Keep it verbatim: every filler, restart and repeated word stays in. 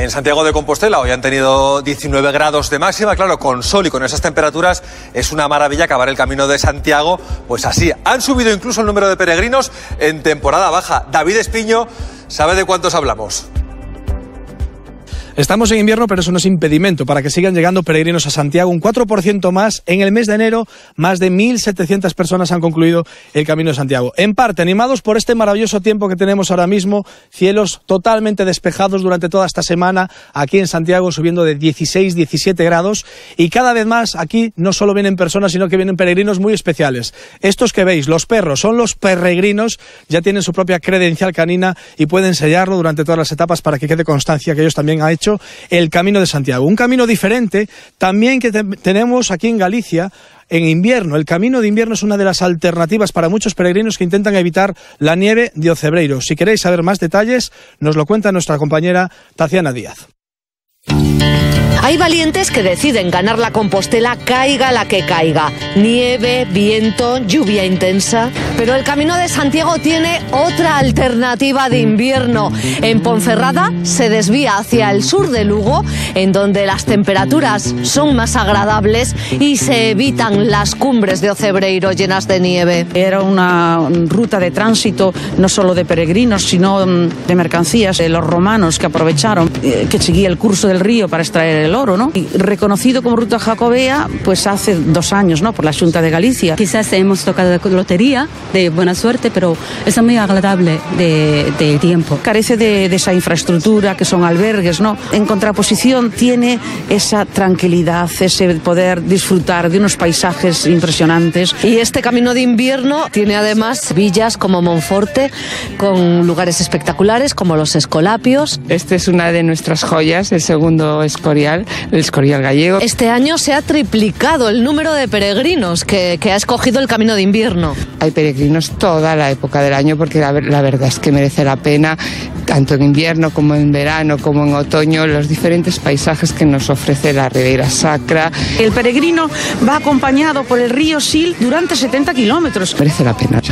En Santiago de Compostela hoy han tenido diecinueve grados de máxima. Claro, con sol y con esas temperaturas es una maravilla acabar el Camino de Santiago pues así. Han subido incluso el número de peregrinos en temporada baja. David Espiño sabe de cuántos hablamos. Estamos en invierno, pero eso no es impedimento para que sigan llegando peregrinos a Santiago. Un cuatro por ciento más. En el mes de enero, más de mil setecientas personas han concluido el Camino de Santiago. En parte, animados por este maravilloso tiempo que tenemos ahora mismo, cielos totalmente despejados durante toda esta semana, aquí en Santiago subiendo de dieciséis, diecisiete grados. Y cada vez más, aquí no solo vienen personas, sino que vienen peregrinos muy especiales. Estos que veis, los perros, son los peregrinos, ya tienen su propia credencial canina y pueden sellarlo durante todas las etapas para que quede constancia que ellos también han hecho el Camino de Santiago. Un camino diferente también que te tenemos aquí en Galicia en invierno. El camino de invierno es una de las alternativas para muchos peregrinos que intentan evitar la nieve de O Cebreiro. Si queréis saber más detalles, nos lo cuenta nuestra compañera Tatiana Díaz. Hay valientes que deciden ganar la Compostela caiga la que caiga. Nieve, viento, lluvia intensa. Pero el Camino de Santiago tiene otra alternativa de invierno. En Ponferrada se desvía hacia el sur de Lugo, en donde las temperaturas son más agradables y se evitan las cumbres de O Cebreiro llenas de nieve. Era una ruta de tránsito no solo de peregrinos, sino de mercancías. Los romanos que aprovecharon que seguía el curso del río para extraer el El oro, ¿no? Y reconocido como ruta jacobea, pues hace dos años, ¿no? Por la Xunta de Galicia. Quizás hemos tocado lotería de buena suerte, pero es muy agradable de, de tiempo. Carece de, de esa infraestructura que son albergues, ¿no? En contraposición tiene esa tranquilidad, ese poder disfrutar de unos paisajes impresionantes. Y este camino de invierno tiene además villas como Monforte, con lugares espectaculares como los Escolapios. Esta es una de nuestras joyas, el segundo Escorial. El Escorial gallego. Este año se ha triplicado el número de peregrinos que, que ha escogido el camino de invierno. Hay peregrinos toda la época del año porque la, la verdad es que merece la pena, tanto en invierno como en verano, como en otoño, los diferentes paisajes que nos ofrece la Ribeira Sacra. El peregrino va acompañado por el río Sil durante setenta kilómetros. Merece la pena.